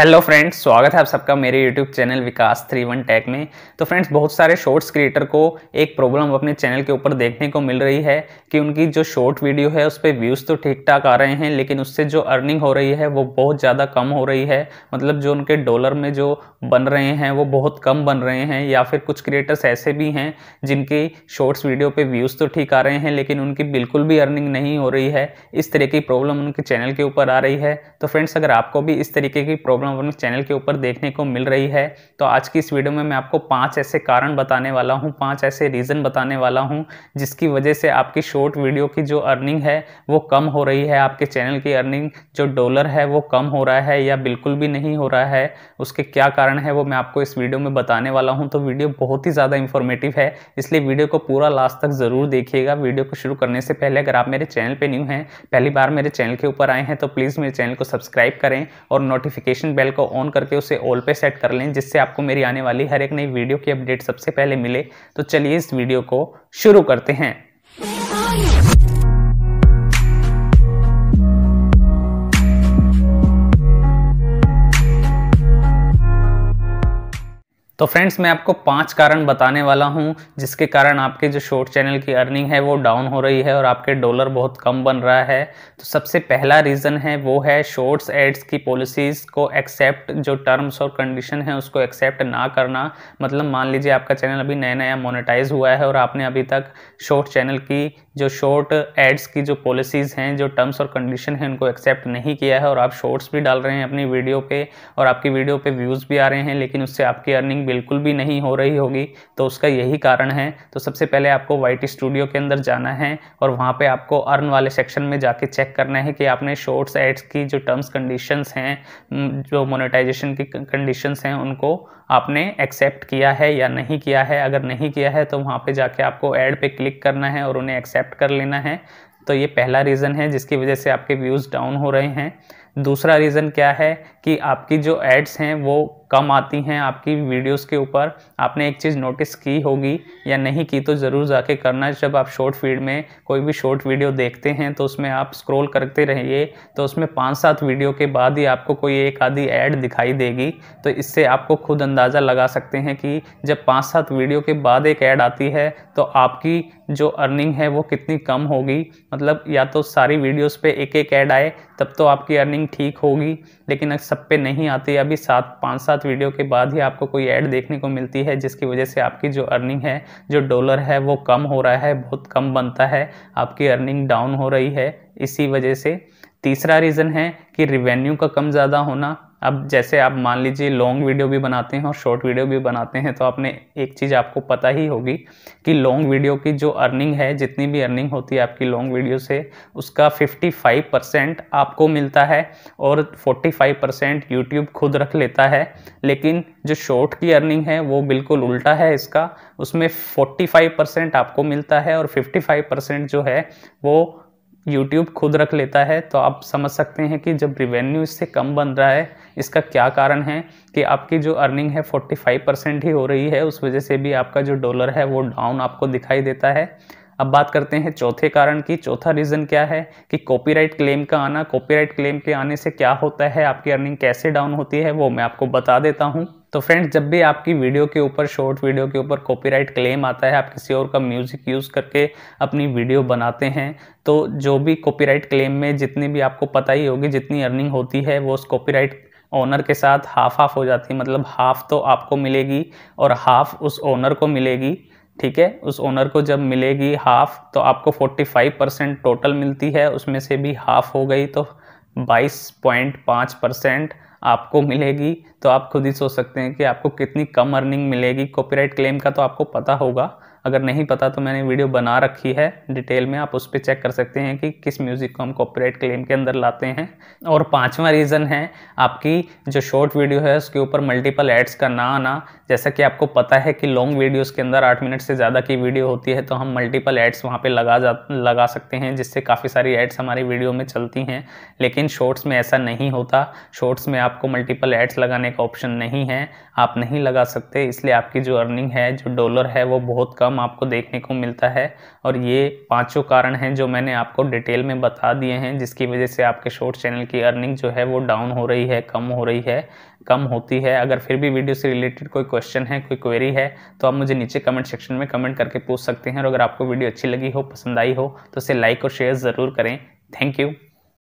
Hello friends, स्वागत है आप सबका मेरे यूट्यूब चैनल विकास 31 टेक में। तो फ्रेंड्स, बहुत सारे शॉर्ट्स क्रिएटर को एक प्रॉब्लम अपने चैनल के ऊपर देखने को मिल रही है कि उनकी जो शॉर्ट वीडियो है उस पर व्यूज़ तो ठीक ठाक आ रहे हैं, लेकिन उससे जो अर्निंग हो रही है वो बहुत ज़्यादा कम हो रही है। मतलब जो उनके डॉलर में जो बन रहे हैं वो बहुत कम बन रहे हैं। या फिर कुछ क्रिएटर्स ऐसे भी हैं जिनकी शॉर्ट्स वीडियो पर व्यूज़ तो ठीक आ रहे हैं लेकिन उनकी बिल्कुल भी अर्निंग नहीं हो रही है। इस तरह की प्रॉब्लम उनके चैनल के ऊपर आ रही है। तो फ्रेंड्स, अगर आपको भी इस तरीके की अपने चैनल के ऊपर देखने को मिल रही है तो आज की इस वीडियो में मैं आपको 5 ऐसे कारण बताने वाला हूं, 5 ऐसे रीज़न बताने वाला हूं जिसकी वजह से आपकी शॉर्ट वीडियो की जो अर्निंग है वो कम हो रही है। आपके चैनल की अर्निंग जो डॉलर है वो कम हो रहा है या बिल्कुल भी नहीं हो रहा है। उसके क्या कारण है वो मैं आपको इस वीडियो में बताने वाला हूँ। तो वीडियो बहुत ही ज़्यादा इंफॉर्मेटिव है, इसलिए वीडियो को पूरा लास्ट तक ज़रूर देखिएगा। वीडियो को शुरू करने से पहले अगर आप मेरे चैनल पर न्यू हैं, पहली बार मेरे चैनल के ऊपर आए हैं तो प्लीज़ मेरे चैनल को सब्सक्राइब करें और नोटिफिकेशन बेल को ऑन करके उसे ऑल पे सेट कर लें, जिससे आपको मेरी आने वाली हर एक नई वीडियो की अपडेट सबसे पहले मिले। तो चलिए इस वीडियो को शुरू करते हैं। तो फ्रेंड्स, मैं आपको 5 कारण बताने वाला हूं जिसके कारण आपके जो शॉर्ट चैनल की अर्निंग है वो डाउन हो रही है और आपके डॉलर बहुत कम बन रहा है। तो सबसे पहला रीज़न है वो है शॉर्ट्स एड्स की पॉलिसीज़ को एक्सेप्ट, जो टर्म्स और कंडीशन है उसको एक्सेप्ट ना करना। मतलब मान लीजिए आपका चैनल अभी नया नया मोनेटाइज हुआ है और आपने अभी तक शॉर्ट चैनल की जो शॉर्ट एड्स की जो पॉलिसीज़ हैं, जो टर्म्स और कंडीशन हैं उनको एक्सेप्ट नहीं किया है और आप शॉर्ट्स भी डाल रहे हैं अपनी वीडियो पर और आपकी वीडियो पर व्यूज़ भी आ रहे हैं लेकिन उससे आपकी अर्निंग बिल्कुल भी नहीं हो रही होगी। तो उसका यही कारण है। तो सबसे पहले आपको YT स्टूडियो के अंदर जाना है और वहाँ पे आपको अर्न वाले सेक्शन में जाके चेक करना है कि आपने शॉर्ट्स एड्स की जो टर्म्स कंडीशंस हैं, जो मोनेटाइजेशन की कंडीशंस हैं उनको आपने एक्सेप्ट किया है या नहीं किया है। अगर नहीं किया है तो वहाँ पे जाके आपको एड पे क्लिक करना है और उन्हें एक्सेप्ट कर लेना है। तो ये पहला रीज़न है जिसकी वजह से आपके व्यूज़ डाउन हो रहे हैं। दूसरा रीज़न क्या है कि आपकी जो एड्स हैं वो कम आती हैं आपकी वीडियोस के ऊपर। आपने एक चीज़ नोटिस की होगी या नहीं की तो ज़रूर जाके करना। जब आप शॉर्ट फीड में कोई भी शॉर्ट वीडियो देखते हैं तो उसमें आप स्क्रॉल करते रहिए तो उसमें 5-7 वीडियो के बाद ही आपको कोई एक आधी ऐड दिखाई देगी। तो इससे आपको खुद अंदाज़ा लगा सकते हैं कि जब 5-7 वीडियो के बाद एक ऐड आती है तो आपकी जो अर्निंग है वो कितनी कम होगी। मतलब या तो सारी वीडियोस पे एक ऐड आए तब तो आपकी अर्निंग ठीक होगी, लेकिन सब पे नहीं आती। अभी 5-7 वीडियो के बाद ही आपको कोई ऐड देखने को मिलती है जिसकी वजह से आपकी जो अर्निंग है, जो डॉलर है वो कम हो रहा है, बहुत कम बनता है, आपकी अर्निंग डाउन हो रही है इसी वजह से। तीसरा रीज़न है कि रिवेन्यू का कम ज़्यादा होना। अब जैसे आप मान लीजिए लॉन्ग वीडियो भी बनाते हैं और शॉर्ट वीडियो भी बनाते हैं तो आपने एक चीज़ आपको पता ही होगी कि लॉन्ग वीडियो की जो अर्निंग है, जितनी भी अर्निंग होती है आपकी लॉन्ग वीडियो से, उसका 55% आपको मिलता है और 45% यूट्यूब खुद रख लेता है। लेकिन जो शॉर्ट की अर्निंग है वो बिल्कुल उल्टा है इसका। उसमें 45% आपको मिलता है और 55% जो है वो YouTube खुद रख लेता है। तो आप समझ सकते हैं कि जब रिवेन्यू इससे कम बन रहा है इसका क्या कारण है कि आपकी जो अर्निंग है 45% ही हो रही है। उस वजह से भी आपका जो डॉलर है वो डाउन आपको दिखाई देता है। अब बात करते हैं चौथे कारण की। चौथा रीज़न क्या है कि कॉपीराइट क्लेम का आना। कॉपीराइट क्लेम के आने से क्या होता है, आपकी अर्निंग कैसे डाउन होती है वो मैं आपको बता देता हूँ। तो फ्रेंड्स, जब भी आपकी वीडियो के ऊपर, शॉर्ट वीडियो के ऊपर कॉपीराइट क्लेम आता है, आप किसी और का म्यूज़िक यूज़ करके अपनी वीडियो बनाते हैं तो जो भी कॉपीराइट क्लेम में जितनी भी आपको पता ही होगी जितनी अर्निंग होती है वो उस कॉपीराइट ओनर के साथ हाफ हाफ हो जाती है। मतलब हाफ तो आपको मिलेगी और हाफ उस ओनर को मिलेगी, ठीक है। उस ओनर को जब मिलेगी हाफ तो आपको 45% टोटल मिलती है, उसमें से भी हाफ हो गई तो 22.5% आपको मिलेगी। तो आप खुद ही सोच सकते हैं कि आपको कितनी कम अर्निंग मिलेगी। कॉपीराइट क्लेम का तो आपको पता होगा, अगर नहीं पता तो मैंने वीडियो बना रखी है डिटेल में, आप उस पर चेक कर सकते हैं कि किस म्यूज़िक को हम कॉपीराइट क्लेम के अंदर लाते हैं। और 5वां रीज़न है आपकी जो शॉर्ट वीडियो है उसके ऊपर मल्टीपल एड्स का ना आना। जैसा कि आपको पता है कि लॉन्ग वीडियोज़ के अंदर 8 मिनट से ज़्यादा की वीडियो होती है तो हम मल्टीपल एड्स वहाँ पर लगा सकते हैं जिससे काफ़ी सारी एड्स हमारी वीडियो में चलती हैं। लेकिन शॉर्ट्स में ऐसा नहीं होता। शॉर्ट्स में आपको मल्टीपल एड्स लगाने का ऑप्शन नहीं है, आप नहीं लगा सकते, इसलिए आपकी जो अर्निंग है, जो डॉलर है वो बहुत कम कम आपको देखने को मिलता है। और ये पांचों कारण हैं जो मैंने आपको डिटेल में बता दिए हैं, जिसकी वजह से आपके शॉर्ट चैनल की अर्निंग जो है वो डाउन हो रही है, कम हो रही है, कम होती है। अगर फिर भी वीडियो से रिलेटेड कोई क्वेश्चन है, कोई क्वेरी है, तो आप मुझे नीचे कमेंट सेक्शन में कमेंट करके पूछ सकते हैं। और अगर आपको वीडियो अच्छी लगी हो, पसंद आई हो, तो इसे लाइक और शेयर ज़रूर करें। Thank you.